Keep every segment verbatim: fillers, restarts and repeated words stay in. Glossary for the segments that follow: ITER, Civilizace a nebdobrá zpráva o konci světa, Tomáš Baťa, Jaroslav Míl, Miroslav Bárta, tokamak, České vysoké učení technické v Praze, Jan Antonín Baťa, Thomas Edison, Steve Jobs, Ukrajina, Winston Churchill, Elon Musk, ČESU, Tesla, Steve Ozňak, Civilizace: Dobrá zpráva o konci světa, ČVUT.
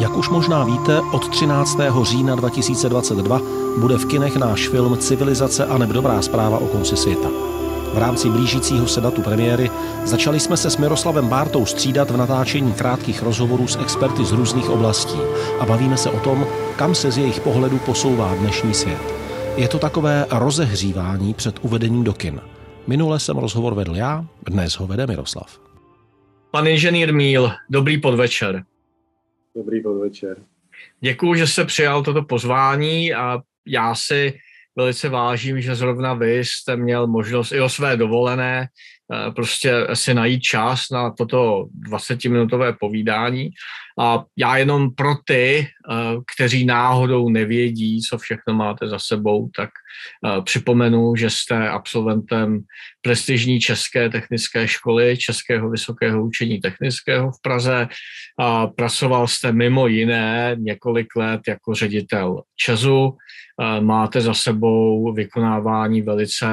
Jak už možná víte, od třináctého října dva tisíce dvacet dva bude v kinech náš film Civilizace a nebdobrá zpráva o konci světa. V rámci blížícího se datu premiéry začali jsme se s Miroslavem Bártou střídat v natáčení krátkých rozhovorů s experty z různých oblastí a bavíme se o tom, kam se z jejich pohledu posouvá dnešní svět. Je to takové rozehřívání před uvedením do kin. Minule jsem rozhovor vedl já, dnes ho vede Miroslav. Pan inženýr Míl, dobrý podvečer. Dobrý podvečer. Děkuju, že jste přijal toto pozvání a já si velice vážím, že zrovna vy jste měl možnost i o své dovolené prostě si najít čas na toto dvacetiminutové povídání. A já jenom pro ty, kteří náhodou nevědí, co všechno máte za sebou, tak připomenu, že jste absolventem prestižní České technické školy Českého vysokého učení technického v Praze. A pracoval jste mimo jiné několik let jako ředitel ČESU. Máte za sebou vykonávání velice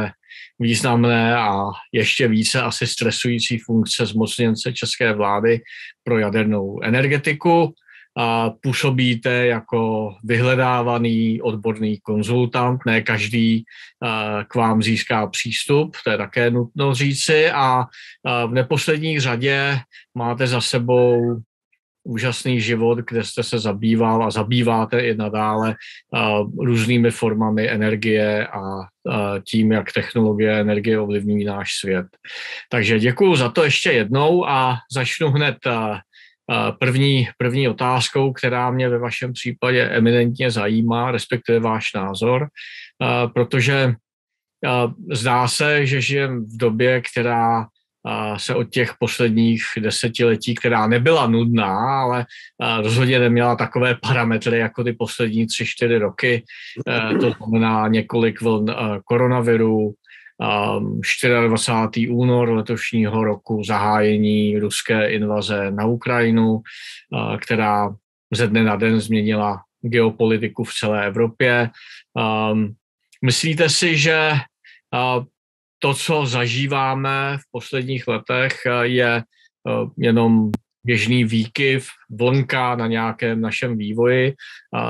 významné a ještě více asi stresující funkce zmocněnce české vlády pro jadernou energetiku. A působíte jako vyhledávaný odborný konzultant, ne každý k vám získá přístup, to je také nutno říci, a v neposlední řadě máte za sebou úžasný život, kde jste se zabýval a zabýváte i nadále uh, různými formami energie a uh, tím, jak technologie energie ovlivňují náš svět. Takže děkuju za to ještě jednou a začnu hned uh, uh, první, první otázkou, která mě ve vašem případě eminentně zajímá, respektive váš názor, uh, protože uh, zdá se, že žijeme v době, která se od těch posledních desetiletí, která nebyla nudná, ale rozhodně neměla takové parametry jako ty poslední tři, čtyři roky. To znamená několik vln koronaviru, dvacátého čtvrtého února letošního roku, zahájení ruské invaze na Ukrajinu, která ze dne na den změnila geopolitiku v celé Evropě. Myslíte si, že to, co zažíváme v posledních letech, je jenom běžný výkyv, vlnka na nějakém našem vývoji,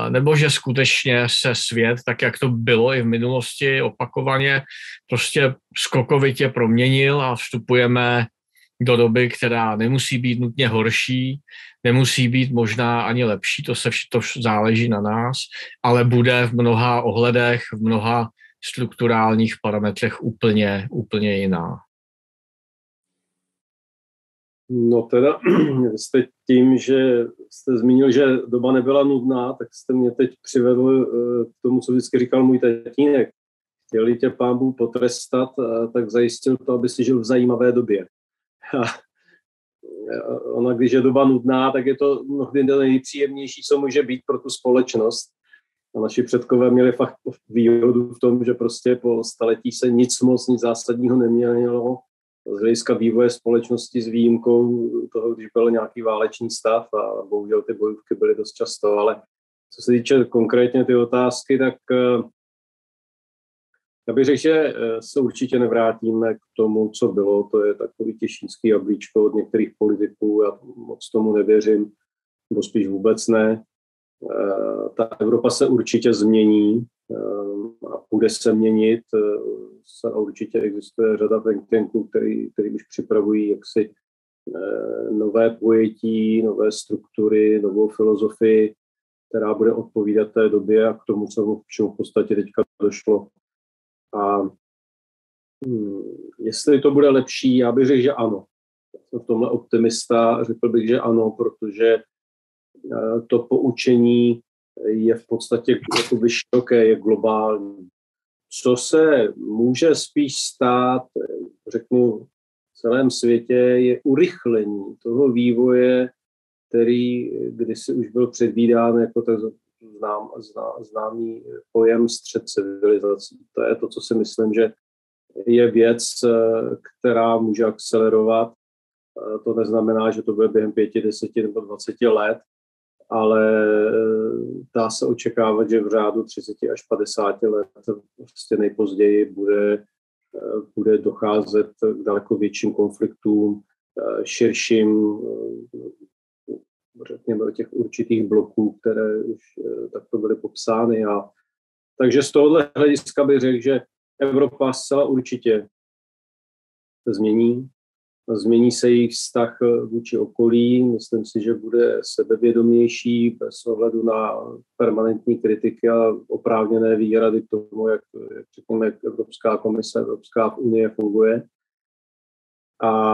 nebo že skutečně se svět, tak jak to bylo i v minulosti opakovaně, prostě skokovitě proměnil a vstupujeme do doby, která nemusí být nutně horší, nemusí být možná ani lepší, to se to záleží na nás, ale bude v mnoha ohledech, v mnoha strukturálních parametrech úplně, úplně jiná. No teda, jste tím, že jste zmínil, že doba nebyla nudná, tak jste mě teď přivedl k tomu, co vždycky říkal můj tatínek. Chtěli tě pán Bůh potrestat, tak zajistil to, aby si žil v zajímavé době. A ona, když je doba nudná, tak je to mnohdy nejpříjemnější, co může být pro tu společnost. A naši předkové měli fakt výhodu v tom, že prostě po staletí se nic moc, nic zásadního neměnilo. Z hlediska vývoje společnosti s výjimkou toho, když byl nějaký válečný stav a bohužel ty bojůvky byly dost často, ale co se týče konkrétně ty otázky, tak já bych řekl, že se určitě nevrátíme k tomu, co bylo. To je takový těšínský jablíčko od některých politiků, já moc tomu nevěřím, nebo spíš vůbec ne. Ta Evropa se určitě změní a bude se měnit. Určitě existuje řada think tanků, který, který už připravují jaksi nové pojetí, nové struktury, novou filozofii, která bude odpovídat té době a k tomu, co k čemu v podstatě teďka došlo. A jestli to bude lepší, já bych řekl, že ano. Jsem v tomhle optimista, řekl bych, že ano, protože to poučení je v podstatě jakoby široké, je globální. Co se může spíš stát, řeknu, v celém světě, je urychlení toho vývoje, který kdysi už byl předvídán jako tak znám, zná, známý pojem střet civilizací. To je to, co si myslím, že je věc, která může akcelerovat. To neznamená, že to bude během pěti, deseti nebo dvaceti let, ale dá se očekávat, že v řádu třicet až padesát let prostě nejpozději bude, bude docházet k daleko větším konfliktům, širším řekněme, těch určitých bloků, které už takto byly popsány. A takže z tohohle hlediska bych řekl, že Evropa zcela určitě se změní. Změní se její vztah vůči okolí. Myslím si, že bude sebevědomější bez ohledu na permanentní kritiky a oprávněné výhrady k tomu, jak, jak řekněme, jak Evropská komise, Evropská unie funguje. A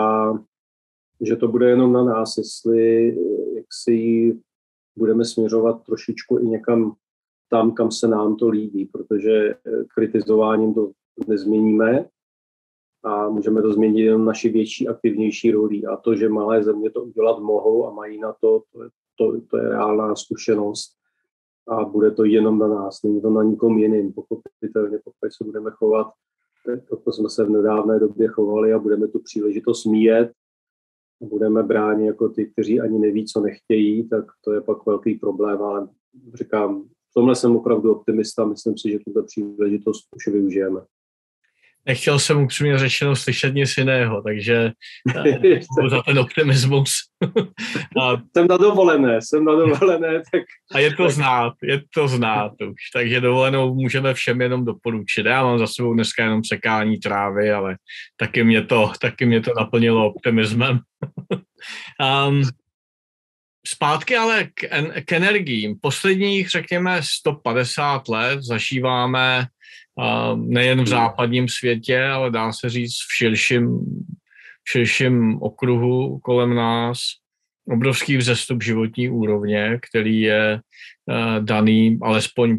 že to bude jenom na nás, jestli jak si budeme směřovat trošičku i někam tam, kam se nám to líbí, protože kritizováním to nezměníme a můžeme to změnit jenom naši větší, aktivnější roli. A to, že malé země to udělat mohou a mají na to, to je, to, to je reálná zkušenost a bude to jenom na nás, není to na nikom jiným. Pochopitelně, pokud se budeme chovat, tak jsme se v nedávné době chovali a budeme tu příležitost míjet, budeme bráni jako ty, kteří ani neví, co nechtějí, tak to je pak velký problém, ale říkám, v tomhle jsem opravdu optimista, myslím si, že tuto příležitost už využijeme. Nechtěl jsem upřímně řečeno slyšet nic jiného, takže za ten optimismus. A, jsem na dovolené, jsem na dovolené. Tak, a je to znát, je to znát už, takže dovolenou můžeme všem jenom doporučit. Já mám za sebou dneska jenom sekání trávy, ale taky mě to, taky mě to naplnilo optimismem. um, Zpátky ale k, en- k energiím. Posledních, řekněme, sto padesát let zažíváme uh, nejen v západním světě, ale dá se říct v širším, v širším okruhu kolem nás obrovský vzestup životní úrovně, který je uh, daný, alespoň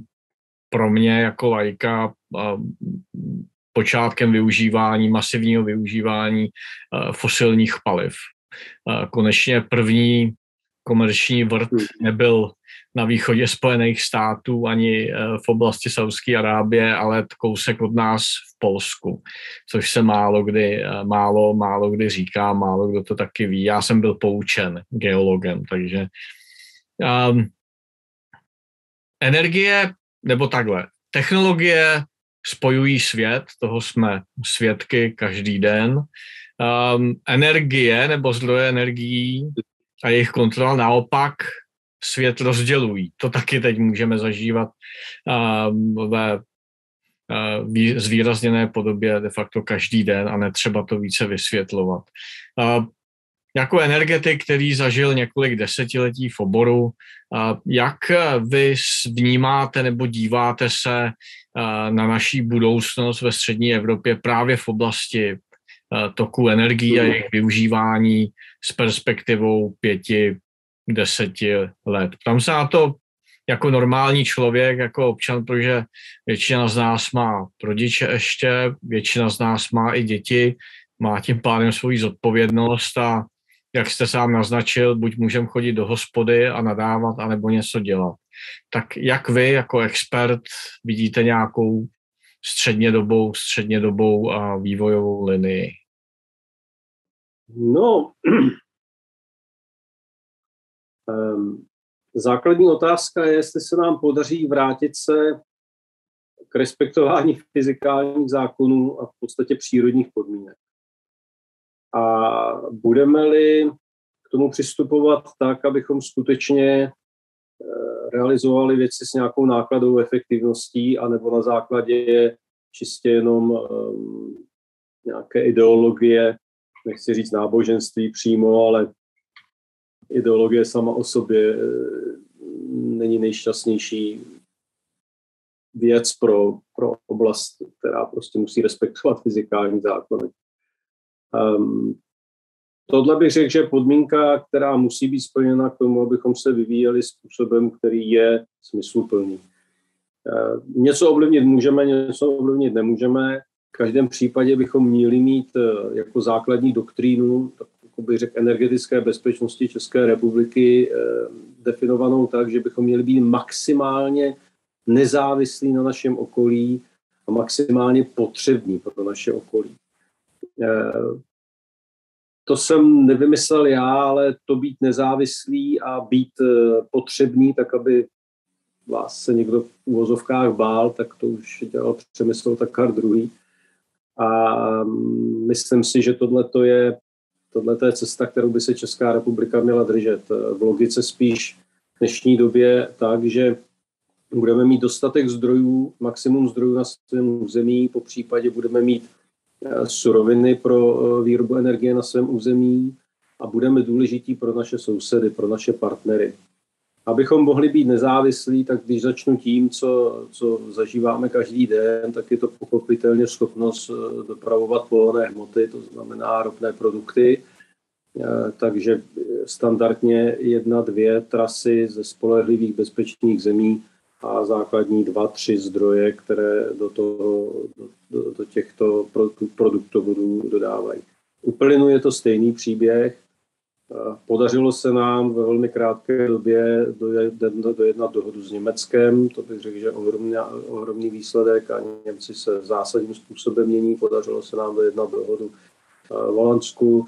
pro mě jako laika, uh, počátkem využívání, masivního využívání uh, fosilních paliv. Uh, konečně první komerční vrt nebyl na východě Spojených států ani v oblasti Saudské Arábie, ale kousek od nás v Polsku, což se málo kdy, málo, málo kdy říká, málo kdo to taky ví. Já jsem byl poučen geologem, takže um, energie, nebo takhle, technologie spojují svět, toho jsme svědky každý den. Um, energie nebo zdroje energií a jejich kontrola naopak svět rozdělují. To taky teď můžeme zažívat uh, ve uh, vý, zvýrazněné podobě de facto každý den a netřeba to více vysvětlovat. Uh, jako energetik, který zažil několik desetiletí v oboru, uh, jak vy vnímáte nebo díváte se uh, na naší budoucnost ve střední Evropě právě v oblasti toku energií a jejich využívání s perspektivou pěti, deseti let. Tam se na to jako normální člověk, jako občan, protože většina z nás má rodiče ještě, většina z nás má i děti, má tím pádem svoji zodpovědnost a jak jste sám naznačil, buď můžeme chodit do hospody a nadávat, anebo něco dělat. Tak jak vy jako expert vidíte nějakou střednědobou, střednědobou a vývojovou linii? No, základní otázka je, jestli se nám podaří vrátit se k respektování fyzikálních zákonů a v podstatě přírodních podmínek. A budeme-li k tomu přistupovat tak, abychom skutečně realizovali věci s nějakou nákladovou efektivností anebo na základě čistě jenom um, nějaké ideologie, nechci říct náboženství přímo, ale ideologie sama o sobě není nejšťastnější věc pro, pro oblast, která prostě musí respektovat fyzikální zákony. Um, Tohle bych řekl, že je podmínka, která musí být splněna k tomu, abychom se vyvíjeli způsobem, který je smysluplný. Něco ovlivnit můžeme, něco ovlivnit nemůžeme. V každém případě bychom měli mít jako základní doktrínu, jako bych řekl, energetické bezpečnosti České republiky definovanou tak, že bychom měli být maximálně nezávislí na našem okolí a maximálně potřební pro naše okolí. To jsem nevymyslel já, ale to být nezávislý a být potřebný, tak aby vás se někdo v uvozovkách bál, tak to už dělal Přemysl, tak Karl druhý. A myslím si, že tohle je Tohle je cesta, kterou by se Česká republika měla držet. V logice spíš v dnešní době tak, že budeme mít dostatek zdrojů, maximum zdrojů na svém území, po případě budeme mít suroviny pro výrobu energie na svém území a budeme důležití pro naše sousedy, pro naše partnery. Abychom mohli být nezávislí, tak když začnu tím, co, co zažíváme každý den, tak je to pochopitelně schopnost dopravovat pohonné hmoty, to znamená ropné produkty. Takže standardně jedna, dvě trasy ze spolehlivých bezpečných zemí a základní dva, tři zdroje, které do, toho, do, do těchto produktovodů dodávají. U plynu je to stejný příběh. Podařilo se nám ve velmi krátké době dojednat dohodu s Německem, to bych řekl, že ohromný, ohromný výsledek a Němci se zásadním způsobem mění. Podařilo se nám dojednat dohodu v Holandsku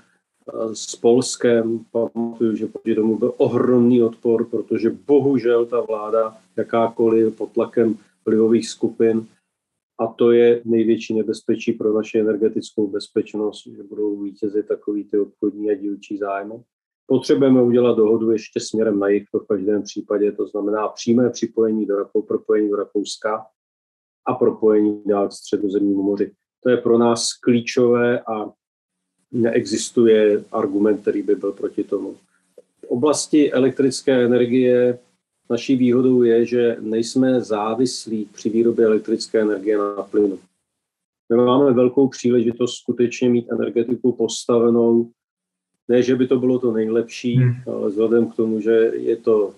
s Polskem. Pamatuju, že proti tomu byl ohromný odpor, protože bohužel ta vláda jakákoliv pod tlakem vlivových skupin, a to je největší nebezpečí pro naši energetickou bezpečnost, že budou vítězit takový ty obchodní a dílčí zájmy. Potřebujeme udělat dohodu ještě směrem na jih, to v každém případě, to znamená přímé připojení do Rakouska, propojení do Rakouska a propojení dál k Středozemnímu moři. To je pro nás klíčové a neexistuje argument, který by byl proti tomu. V oblasti elektrické energie naší výhodou je, že nejsme závislí při výrobě elektrické energie na plynu. My máme velkou příležitost skutečně mít energetiku postavenou. Ne, že by to bylo to nejlepší, ale vzhledem k tomu, že je to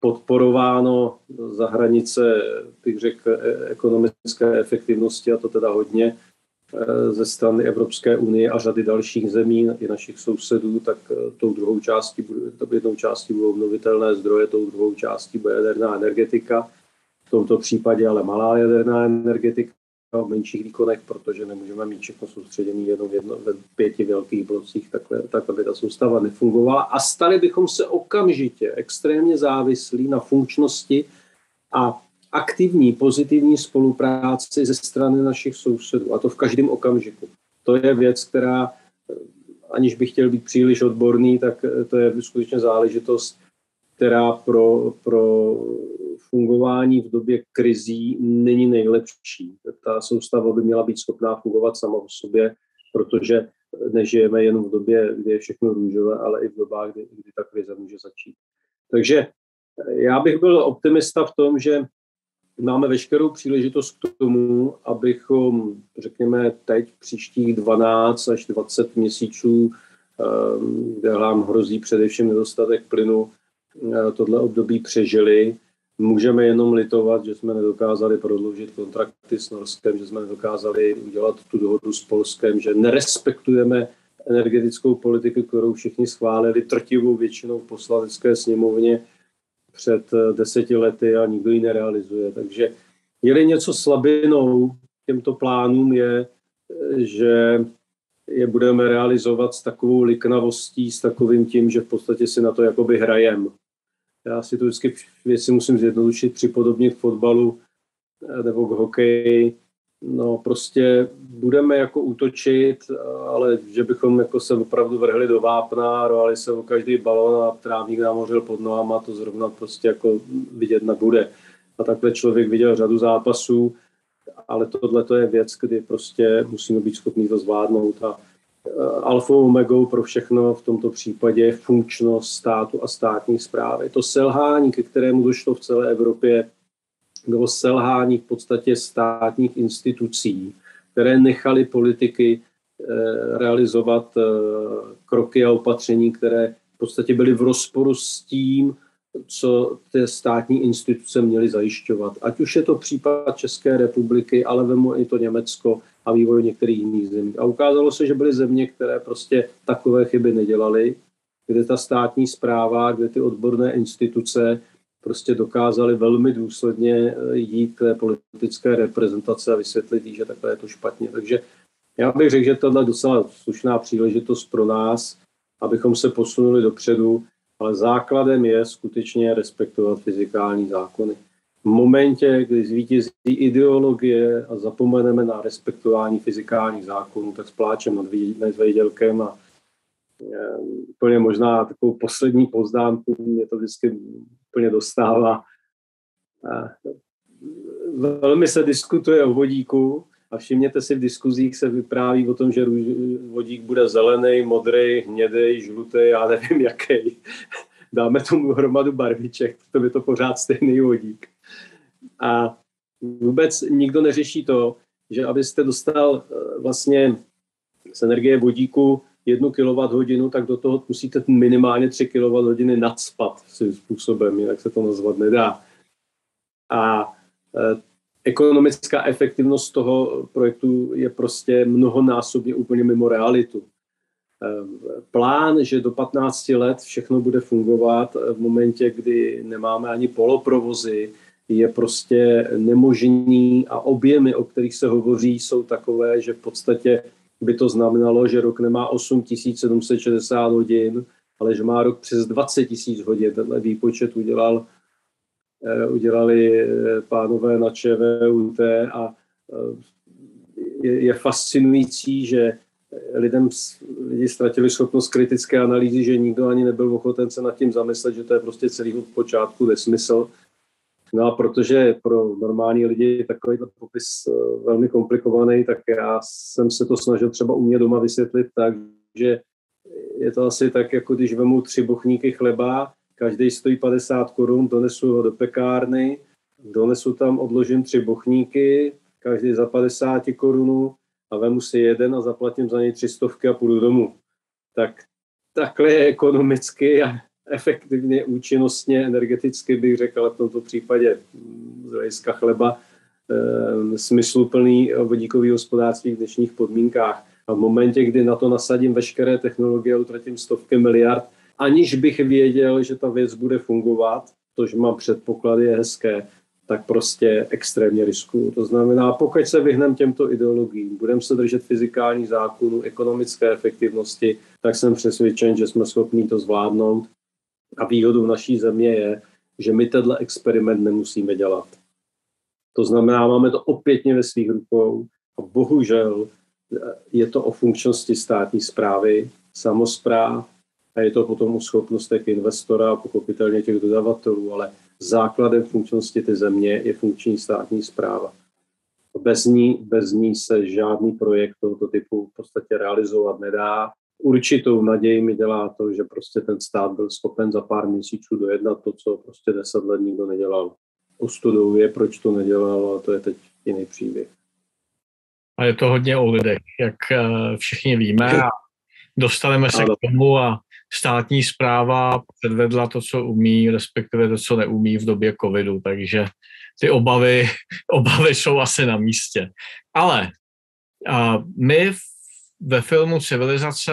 podporováno za hranice, bych řekl, ekonomické efektivnosti, a to teda hodně, ze strany Evropské unie a řady dalších zemí i našich sousedů, tak tou druhou částí, jednou částí budou obnovitelné zdroje, tou druhou částí bude jaderná energetika, v tomto případě ale malá jaderná energetika v menších výkonech, protože nemůžeme mít všechno soustředěné jenom jedno, ve pěti velkých blocích, takhle, tak aby ta soustava nefungovala. A stali bychom se okamžitě extrémně závislí na funkčnosti a aktivní, pozitivní spolupráci ze strany našich sousedů, a to v každém okamžiku. To je věc, která, aniž bych chtěl být příliš odborný, tak to je skutečně záležitost, která pro, pro fungování v době krizí není nejlepší. Ta soustava by měla být schopná fungovat sama o sobě, protože nežijeme jenom v době, kdy je všechno růžové, ale i v dobách, kdy, kdy ta krize může začít. Takže já bych byl optimista v tom, že máme veškerou příležitost k tomu, abychom, řekněme, teď příštích dvanáct až dvacet měsíců, kde nám hrozí především nedostatek plynu, tohle období přežili. Můžeme jenom litovat, že jsme nedokázali prodloužit kontrakty s Norskem, že jsme nedokázali udělat tu dohodu s Polskem, že nerespektujeme energetickou politiku, kterou všichni schválili drtivou většinou v poslanecké sněmovně před deseti lety a nikdo ji nerealizuje. Takže je-li něco slabinou těmto plánům je, že je budeme realizovat s takovou liknavostí, s takovým tím, že v podstatě si na to jakoby hrajem. Já si to vždycky věci musím zjednodušit, připodobnit k fotbalu nebo k hokeji. No prostě budeme jako útočit, ale že bychom jako se opravdu vrhli do vápna, rohali se o každý balón a trávník namořil pod nohama, to zrovna prostě jako vidět nebude. A takhle člověk viděl řadu zápasů, ale tohle to je věc, kdy prostě musíme být schopní to zvládnout. A alfa omegou pro všechno v tomto případě je funkčnost státu a státní správy. To selhání, ke kterému došlo v celé Evropě, nebo selhání v podstatě státních institucí, které nechaly politiky realizovat kroky a opatření, které v podstatě byly v rozporu s tím, co ty státní instituce měly zajišťovat. Ať už je to případ České republiky, ale vemu i to Německo a vývoj některých jiných zemí. A ukázalo se, že byly země, které prostě takové chyby nedělaly, kde ta státní správa, kde ty odborné instituce prostě dokázali velmi důsledně jít k politické reprezentace a vysvětlit jí, že takhle je to špatně. Takže já bych řekl, že tohle je docela slušná příležitost pro nás, abychom se posunuli dopředu, ale základem je skutečně respektovat fyzikální zákony. V momentě, kdy zvítězí ideologie a zapomeneme na respektování fyzikálních zákonů, tak s pláčem nad výdělkem a úplně možná takovou poslední poznámku, mě to vždycky úplně dostává. Velmi se diskutuje o vodíku a všimněte si, v diskuzích se vypráví o tom, že vodík bude zelený, modrý, hnědej, žlutý, já nevím jaký. Dáme tomu hromadu barviček, to by to pořád stejný vodík. A vůbec nikdo neřeší to, že abyste dostal vlastně z energie vodíku jednu kilowatthodinu, tak do toho musíte minimálně tři kilowatthodiny nacpat svým způsobem, jinak se to nazvat nedá. A ekonomická efektivnost toho projektu je prostě mnohonásobně úplně mimo realitu. Plán, že do patnácti let všechno bude fungovat v momentě, kdy nemáme ani poloprovozy, je prostě nemožný a objemy, o kterých se hovoří, jsou takové, že v podstatě by to znamenalo, že rok nemá osm tisíc sedm set šedesát hodin, ale že má rok přes dvacet tisíc hodin. Tenhle výpočet udělal, udělali pánové na ČVUT a je, je fascinující, že lidem lidi ztratili schopnost kritické analýzy, že nikdo ani nebyl ochoten se nad tím zamyslet, že to je prostě celý od počátku nesmysl. No a protože pro normální lidi takový popis velmi komplikovaný, tak já jsem se to snažil třeba u mě doma vysvětlit tak, že je to asi tak, jako když vemu tři bochníky chleba, každý stojí padesát korun, donesu ho do pekárny, donesu tam, odložím tři bochníky, každý za padesát korunů a vemu si jeden a zaplatím za něj tři stovky a půjdu domů. Tak takhle je ekonomicky a efektivně, účinnostně, energeticky bych řekl, ale v tomto případě z hlediska chleba e, smysluplný vodíkový hospodářství v dnešních podmínkách. A v momentě, kdy na to nasadím veškeré technologie, utratím stovky miliard, aniž bych věděl, že ta věc bude fungovat, což mám předpoklady, je hezké, tak prostě extrémně riskuju. To znamená, pokud se vyhneme těmto ideologiím, budeme se držet fyzikálních zákonů, ekonomické efektivnosti, tak jsem přesvědčen, že jsme schopni to zvládnout. A výhodou naší země je, že my tenhle experiment nemusíme dělat. To znamená, máme to opětně ve svých rukou a bohužel je to o funkčnosti státní správy, samospráv a je to potom o schopnostech investora a pochopitelně těch dodavatelů, ale základem funkčnosti té země je funkční státní správa. Bez ní, bez ní se žádný projekt tohoto typu v podstatě realizovat nedá. Určitou naději mi dělá to, že prostě ten stát byl schopen za pár měsíců dojednat to, co prostě deset let nikdo nedělal. Ostudou je, proč to nedělalo, a to je teď jiný příběh. A je to hodně o lidech, jak všichni víme. Dostaneme se ano. K tomu a státní správa předvedla to, co umí, respektive to, co neumí v době covidu, takže ty obavy, obavy jsou asi na místě. Ale my v Ve filmu Civilizace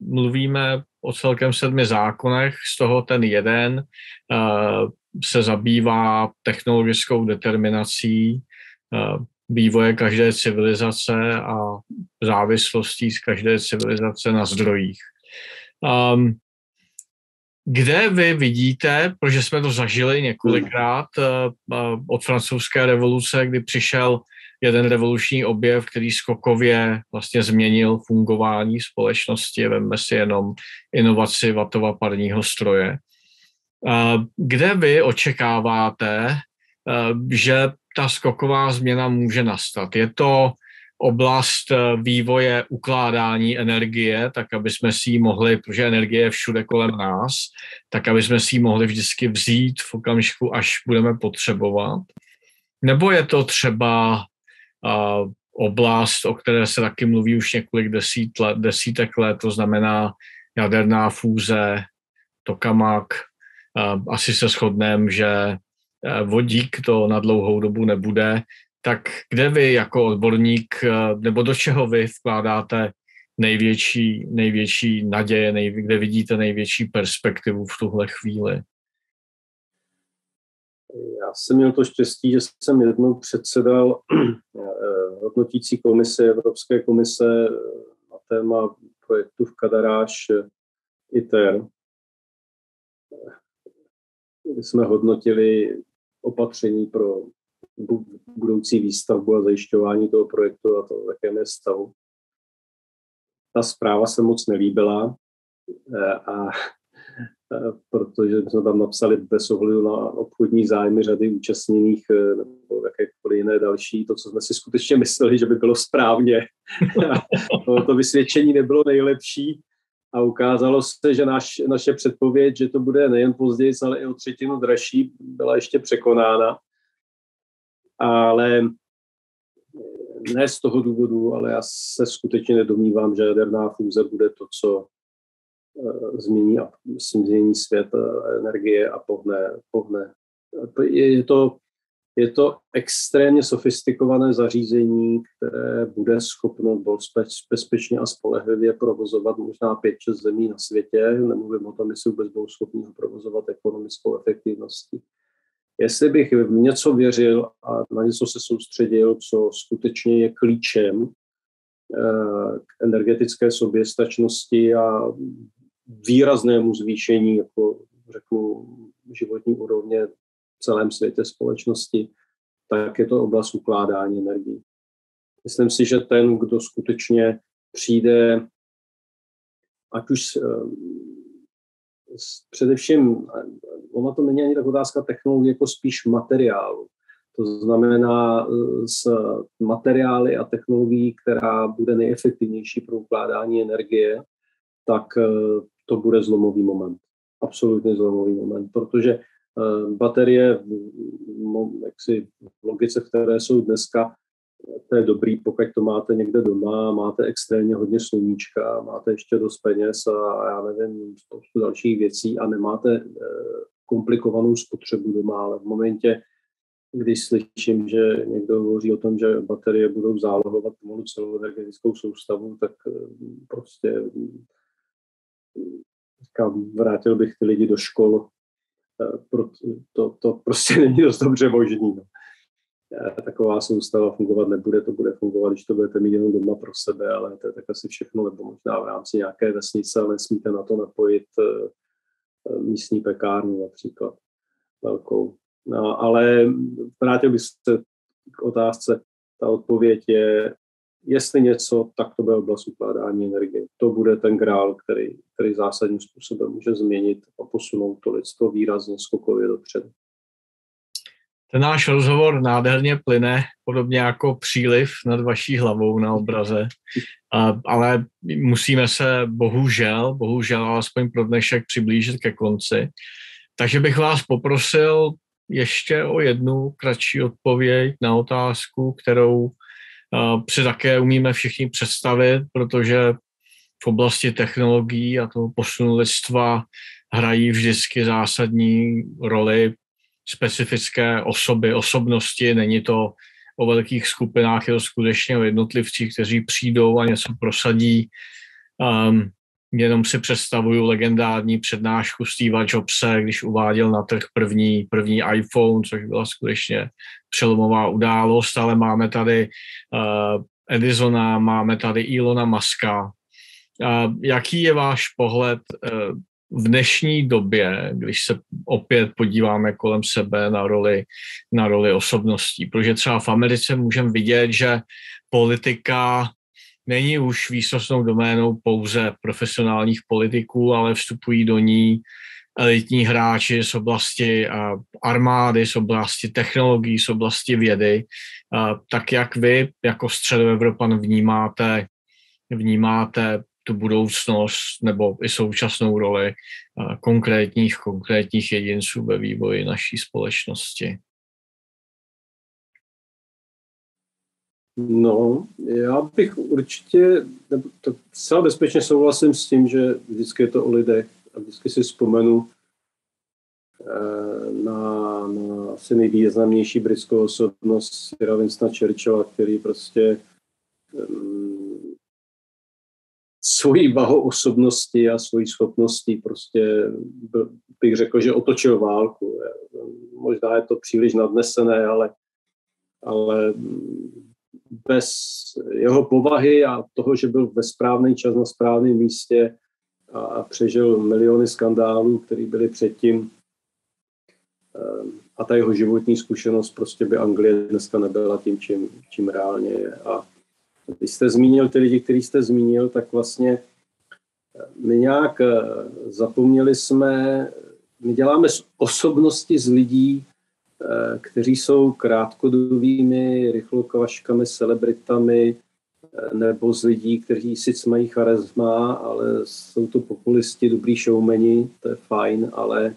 mluvíme o celkem sedmi zákonech, z toho ten jeden se zabývá technologickou determinací vývoje každé civilizace a závislostí z každé civilizace na zdrojích. Kde vy vidíte, protože jsme to zažili několikrát od francouzské revoluce, kdy přišel jeden revoluční objev, který skokově vlastně změnil fungování společnosti, vemme si jenom inovaci vatova parního stroje. Kde vy očekáváte, že ta skoková změna může nastat? Je to oblast vývoje ukládání energie, tak aby jsme si ji mohli, protože energie je všude kolem nás, tak aby jsme si ji mohli vždycky vzít v okamžiku, až budeme potřebovat? Nebo je to třeba oblast, o které se taky mluví už několik desít let, desítek let, to znamená jaderná fúze, tokamak. Asi se shodneme, že vodík to na dlouhou dobu nebude. Tak kde vy jako odborník, nebo do čeho vy vkládáte největší, největší naděje, nejvě, kde vidíte největší perspektivu v tuhle chvíli? Já jsem měl to štěstí, že jsem jednou předsedal hodnotící komisi Evropské komise na téma projektu v Kadaráš ITER. My jsme hodnotili opatření pro budoucí výstavbu a zajišťování toho projektu a to, v jakém je stavu. Ta zpráva se moc nelíbila, a protože jsme tam napsali bez ohledu na obchodní zájmy řady účastněných nebo jakékoliv jiné další, to, co jsme si skutečně mysleli, že by bylo správně. to, to vysvědčení nebylo nejlepší a ukázalo se, že naš, naše předpověď, že to bude nejen později, ale i o třetinu dražší, byla ještě překonána. Ale ne z toho důvodu, ale já se skutečně nedomnívám, že jaderná fúze bude to, co změní a změní svět energie a pohne. pohne. Je, to, je to extrémně sofistikované zařízení, které bude schopno bezpečně a spolehlivě provozovat možná pět šest zemí na světě. Nemluvím o tom, jestli vůbec budou schopni provozovat ekonomickou efektivností. Jestli bych něco věřil a na něco se soustředil, co skutečně je klíčem k energetické soběstačnosti a výraznému zvýšení, jako řeknu, životní úrovně v celém světě společnosti, tak je to oblast ukládání energií. Myslím si, že ten, kdo skutečně přijde, ať už především, ona to není ani tak otázka technologie, jako spíš materiálu. To znamená s materiály a technologií, která bude nejefektivnější pro ukládání energie, tak to bude zlomový moment. Absolutně zlomový moment, protože baterie, jaksi v logice, které jsou dneska, to je dobrý, pokud to máte někde doma, máte extrémně hodně sluníčka, máte ještě dost peněz a já nevím, spoustu dalších věcí a nemáte komplikovanou spotřebu doma, ale v momentě, když slyším, že někdo hovoří o tom, že baterie budou zálohovat pomalu celou energetickou soustavu, tak prostě říkám, vrátil bych ty lidi do škol. To, to prostě není dost dobře možný. Taková soustava fungovat nebude, to bude fungovat, když to budete mít jenom doma pro sebe, ale to je tak asi všechno, nebo možná v rámci nějaké vesnice, ale nesmíte na to napojit místní pekárnu například velkou. No, ale vrátil bych se k otázce, ta odpověď je, jestli něco, tak to bude oblast ukládání energie. To bude ten grál, který, který zásadním způsobem může změnit a posunout to lidstvo výrazně skokově dopředu. Ten náš rozhovor nádherně plyne, podobně jako příliv nad vaší hlavou na obraze, ale musíme se bohužel, bohužel alespoň pro dnešek přiblížit ke konci. Takže bych vás poprosil ještě o jednu kratší odpověď na otázku, kterou si také umíme všichni představit, protože v oblasti technologií a toho posunu lidstva hrají vždycky zásadní roli specifické osoby, osobnosti. Není to o velkých skupinách, je to skutečně o jednotlivcích, kteří přijdou a něco prosadí. Um, Jenom si představuju legendární přednášku Steva Jobse, když uváděl na trh první, první iPhone, což byla skutečně přelomová událost, ale máme tady uh, Edisona, máme tady Elona Muska. Uh, jaký je váš pohled uh, v dnešní době, když se opět podíváme kolem sebe na roli, na roli osobností? Protože třeba v Americe můžeme vidět, že politika není už výsostnou doménou pouze profesionálních politiků, ale vstupují do ní elitní hráči z oblasti armády, z oblasti technologií, z oblasti vědy. Tak jak vy jako Středoevropan vnímáte, vnímáte tu budoucnost nebo i současnou roli konkrétních, konkrétních jedinců ve vývoji naší společnosti? No, já bych určitě, to celá bezpečně souhlasím s tím, že vždycky je to o lidech a vždycky si vzpomenu na, na asi nejvýznamnější britskou osobnost Sira Winstona Churchilla, který prostě um, svojí vahou osobnosti a svojí schopností prostě bych řekl, že otočil válku. Možná je to příliš nadnesené, ale, ale bez jeho povahy a toho, že byl ve správný čas na správném místě a přežil miliony skandálů, které byly předtím. A ta jeho životní zkušenost prostě by Anglie dneska nebyla tím, čím, čím reálně je. A když jste zmínil ty lidi, který jste zmínil, tak vlastně my nějak zapomněli jsme, my děláme osobnosti z lidí, kteří jsou krátkodobými rychlokvaškami, celebritami, nebo z lidí, kteří sice mají charisma, ale jsou to populisti, dobrý showmeni, to je fajn, ale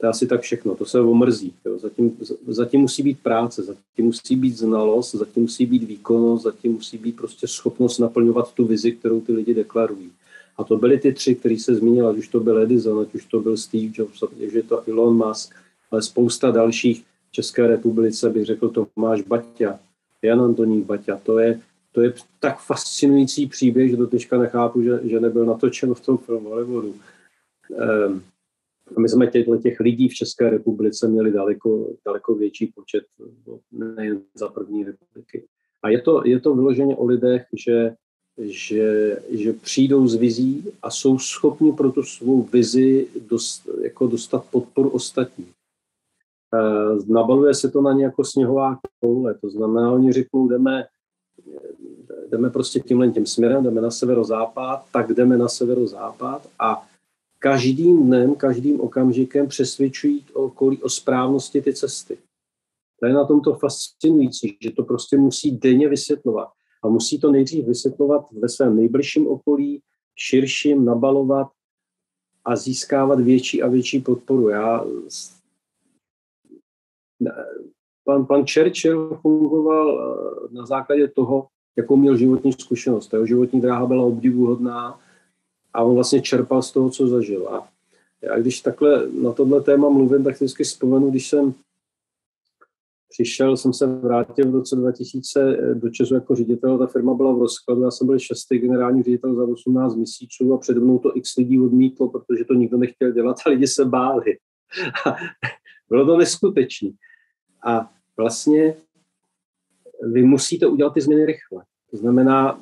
to je asi tak všechno, to se omrzí. Jo. Zatím, zatím musí být práce, zatím musí být znalost, zatím musí být výkonnost, zatím musí být prostě schopnost naplňovat tu vizi, kterou ty lidi deklarují. A to byly ty tři, který se zmínil, ať už to byl Edison, ať už to byl Steve Jobs, ať už je to Elon Musk, ale spousta dalších. V České republice bych řekl Tomáš Baťa, Jan Antonín Baťa, to je To je tak fascinující příběh, že do dneška nechápu, že, že nebyl natočen v tom filmu Hollywoodu. Ehm, my jsme těch lidí v České republice měli daleko, daleko větší počet, nejen za první republiky. A je to, je to vyloženě o lidech, že, že, že přijdou z vizí a jsou schopni pro tu svou vizi dost, jako dostat podporu ostatních. Ehm, nabaluje se to na ně jako sněhová koule, to znamená, oni řeknou, jdeme jdeme prostě tímhle tím směrem, jdeme na severozápad, tak jdeme na severozápad a každým dnem, každým okamžikem přesvědčují okolí o správnosti ty cesty. To je na tom to fascinující, že to prostě musí denně vysvětlovat. A musí to nejdřív vysvětlovat ve svém nejbližším okolí, širším, nabalovat a získávat větší a větší podporu. Já... Pan, pan Churchill fungoval na základě toho, jakou měl životní zkušenost. Jeho životní dráha byla obdivuhodná a on vlastně čerpal z toho, co zažil. A já když takhle na tohle téma mluvím, tak vždycky vzpomenu, když jsem přišel, jsem se vrátil v roce dva tisíce do ČESU jako ředitel, ta firma byla v rozkladu, já jsem byl šestý generální ředitel za osmnáct měsíců a přede mnou to x lidí odmítlo, protože to nikdo nechtěl dělat a lidi se báli. Bylo to neskutečné. A vlastně vy musíte udělat ty změny rychle. To znamená,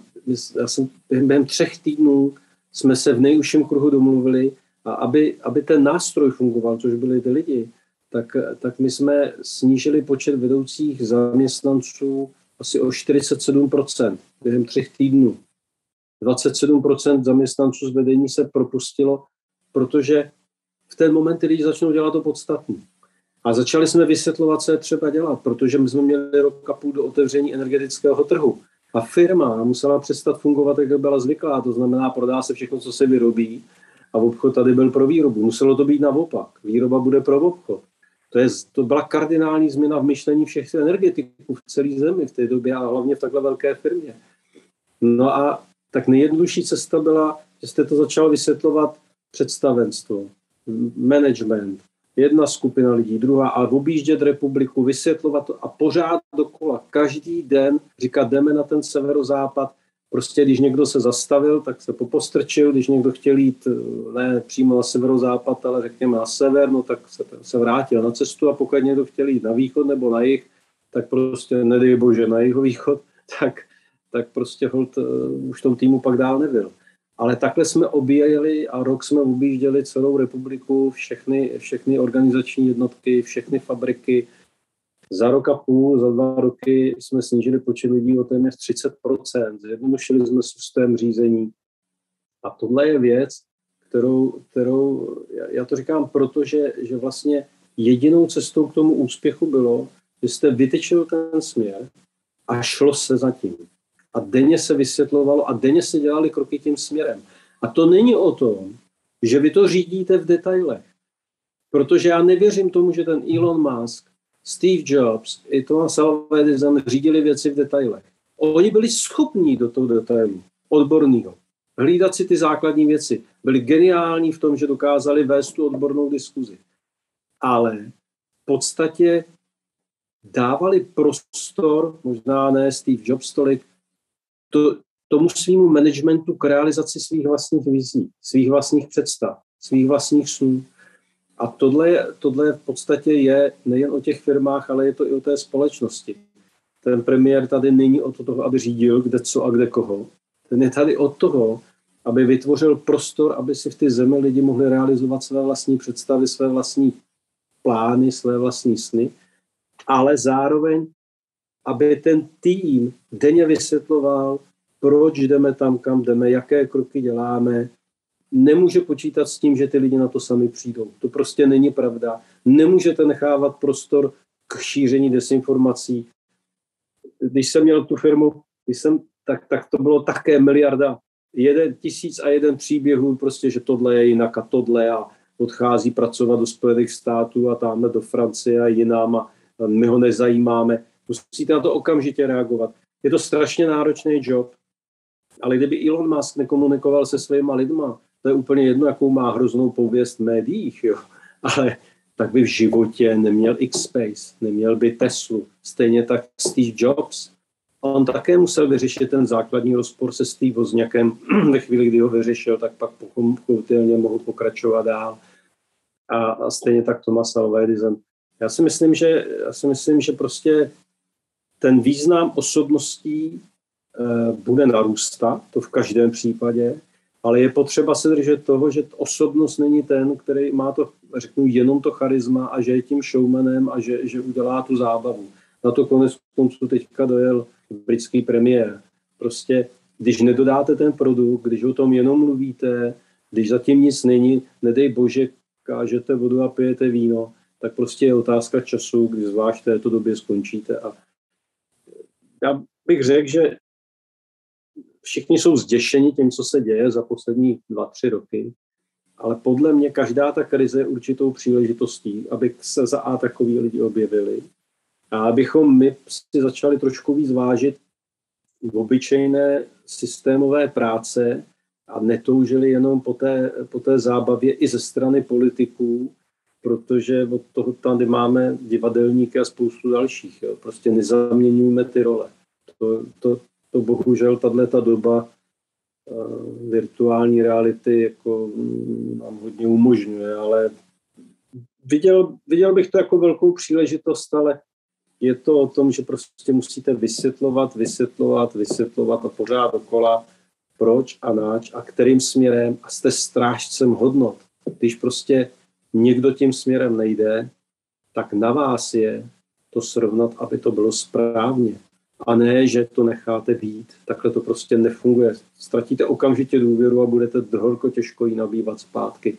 já jsem, během třech týdnů jsme se v nejužším kruhu domluvili a aby, aby ten nástroj fungoval, což byli ty lidi, tak, tak my jsme snížili počet vedoucích zaměstnanců asi o čtyřicet sedm procent během třech týdnů. dvacet sedm procent zaměstnanců z vedení se propustilo, protože v ten moment ty lidi začnou dělat to podstatné. A začali jsme vysvětlovat, co je třeba dělat, protože my jsme měli rok a půl do otevření energetického trhu. A firma musela přestat fungovat, jak byla zvyklá, to znamená, prodá se všechno, co se vyrobí a obchod tady byl pro výrobu. Muselo to být naopak, výroba bude pro obchod. To, je, to byla kardinální změna v myšlení všech energetiků v celé zemi v té době a hlavně v takhle velké firmě. No a tak nejjednodušší cesta byla, že jste to začal vysvětlovat představenstvo, management, jedna skupina lidí, druhá, ale objíždět republiku, vysvětlovat to a pořád dokola, každý den říkat, jdeme na ten severozápad, prostě když někdo se zastavil, tak se popostrčil, když někdo chtěl jít ne přímo na severozápad, ale řekněme na sever, no tak se, se vrátil na cestu a pokud někdo chtěl jít na východ nebo na jih, tak prostě nedej bože na jihovýchod, tak, tak prostě holt už v tom týmu pak dál nebyl. Ale takhle jsme objeli a rok jsme objížděli celou republiku, všechny, všechny organizační jednotky, všechny fabriky. Za rok a půl, za dva roky jsme snížili počet lidí o téměř třicet procent. Zjednodušili jsme systém řízení. A tohle je věc, kterou, kterou já to říkám, protože že vlastně jedinou cestou k tomu úspěchu bylo, že jste vytyčil ten směr a šlo se za tím. A denně se vysvětlovalo a denně se dělali kroky tím směrem. A to není o tom, že vy to řídíte v detailech. Protože já nevěřím tomu, že ten Elon Musk, Steve Jobs i Thomas Edison řídili věci v detailech. Oni byli schopní do toho detailu, odborného. Hlídat si ty základní věci. Byli geniální v tom, že dokázali vést tu odbornou diskuzi. Ale v podstatě dávali prostor, možná ne Steve Jobs tolik, To, tomu svýmu managementu k realizaci svých vlastních vizí, svých vlastních představ, svých vlastních snů. A tohle, tohle v podstatě je nejen o těch firmách, ale je to i o té společnosti. Ten premiér tady není od toho, aby řídil kde co a kde koho. Ten je tady od toho, aby vytvořil prostor, aby si v té zemi lidi mohli realizovat své vlastní představy, své vlastní plány, své vlastní sny, ale zároveň aby ten tým denně vysvětloval, proč jdeme tam, kam jdeme, jaké kroky děláme, nemůže počítat s tím, že ty lidi na to sami přijdou. To prostě není pravda. Nemůžete nechávat prostor k šíření desinformací. Když jsem měl tu firmu, když jsem, tak, tak to bylo také miliarda, jeden tisíc a jeden příběhů, prostě, že tohle je jinak a tohle a odchází pracovat do Spojených států a tamhle do Francie a jinam a my ho nezajímáme. Musíte na to okamžitě reagovat. Je to strašně náročný job, ale kdyby Elon Musk nekomunikoval se svýma lidma, to je úplně jedno, jakou má hroznou pověst v médiích, jo. Ale tak by v životě neměl X-Space, neměl by Teslu, stejně tak Steve Jobs. A on také musel vyřešit ten základní rozpor se Steve Ozňakem. Ve chvíli, kdy ho vyřešil, tak pak pochopitelně mohl pokračovat dál. A, a stejně tak Thomas Edison. Já si myslím, že, já si myslím, že prostě ten význam osobností e, bude narůstat, to v každém případě, ale je potřeba se držet toho, že osobnost není ten, který má to, řeknu, jenom to charisma a že je tím showmanem a že, že udělá tu zábavu. Na to konec konců teďka dojel britský premiér. Prostě, když nedodáte ten produkt, když o tom jenom mluvíte, když zatím nic není, nedej bože, kážete vodu a pijete víno, tak prostě je otázka času, kdy zvlášť v této době skončíte. A já bych řekl, že všichni jsou zděšeni tím, co se děje za poslední dva, tři roky, ale podle mě každá ta krize je určitou příležitostí, aby se za a takový lidi objevili. A abychom my si začali trošku víc vážit v obyčejné systémové práce a netoužili jenom po té, po té zábavě i ze strany politiků, protože od toho tady máme divadelníky a spoustu dalších. Jo. Prostě nezaměňujeme ty role. To, to, to bohužel tato doba uh, virtuální reality jako, um, nám hodně umožňuje, ale viděl, viděl bych to jako velkou příležitost, ale je to o tom, že prostě musíte vysvětlovat, vysvětlovat, vysvětlovat a pořád dokola, proč a náč a kterým směrem a jste strážcem hodnot. Když prostě někdo tím směrem nejde, tak na vás je to srovnat, aby to bylo správně. A ne, že to necháte být. Takhle to prostě nefunguje. Ztratíte okamžitě důvěru a budete horko těžko ji nabývat zpátky.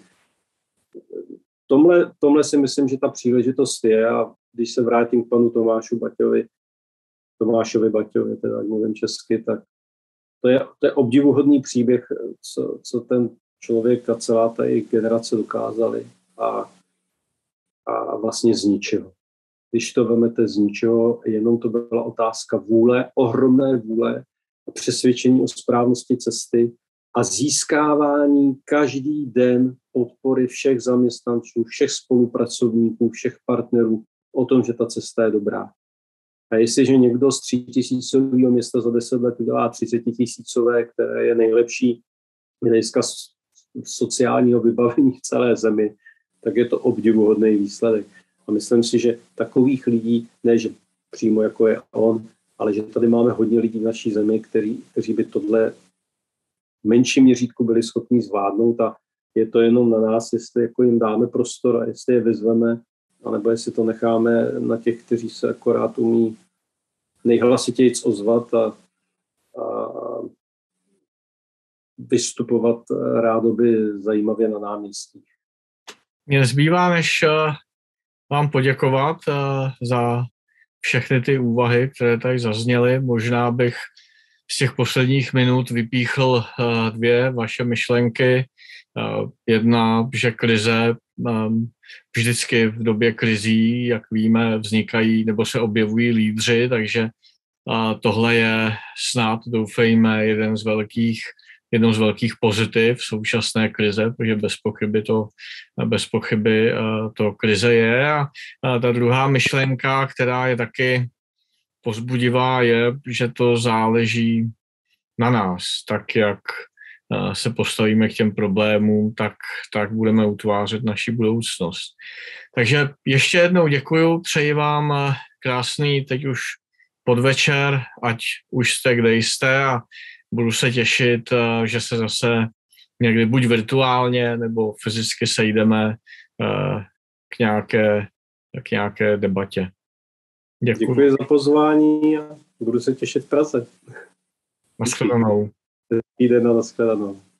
Tomhle, tomhle si myslím, že ta příležitost je a když se vrátím k panu Tomášu Baťovi, Tomášovi Baťovi, teda mluvím česky, tak to je, to je obdivuhodný příběh, co, co ten člověk a celá ta jejich generace dokázali a, a vlastně z ničeho. Když to vemete z ničeho, jenom to byla otázka vůle, ohromné vůle a přesvědčení o správnosti cesty a získávání každý den podpory všech zaměstnanců, všech spolupracovníků, všech partnerů o tom, že ta cesta je dobrá. A jestliže někdo z třítisícového města za deset let udělá třicetitisícové, které je nejlepší dneska sociálního vybavení v celé zemi, tak je to obdivuhodný výsledek. A myslím si, že takových lidí, ne že přímo jako je on, ale že tady máme hodně lidí v naší zemi, který, kteří by tohle v menším měřítku byli schopni zvládnout a je to jenom na nás, jestli jako jim dáme prostor a jestli je vyzveme, anebo jestli to necháme na těch, kteří se akorát umí nejhlasitěji ozvat a, a vystupovat rádoby zajímavě na náměstích. Mně zbývá, než vám poděkovat za všechny ty úvahy, které tady zazněly. Možná bych z těch posledních minut vypíchl dvě vaše myšlenky. Jedna, že krize vždycky v době krizí, jak víme, vznikají nebo se objevují lídři, takže tohle je snad, doufejme, jeden z velkých, jednou z velkých pozitiv současné krize, protože bez pochyby to, bez pochyby to krize je. A ta druhá myšlenka, která je taky pozbudivá, je, že to záleží na nás, tak jak se postavíme k těm problémům, tak, tak budeme utvářet naši budoucnost. Takže ještě jednou děkuju, přeji vám krásný teď už podvečer, ať už jste kde jste a budu se těšit, že se zase někdy buď virtuálně nebo fyzicky sejdeme k nějaké, k nějaké debatě. Děkuji. Děkuji za pozvání a budu se těšit v Praze. Naschledanou. Jde na nashledanou.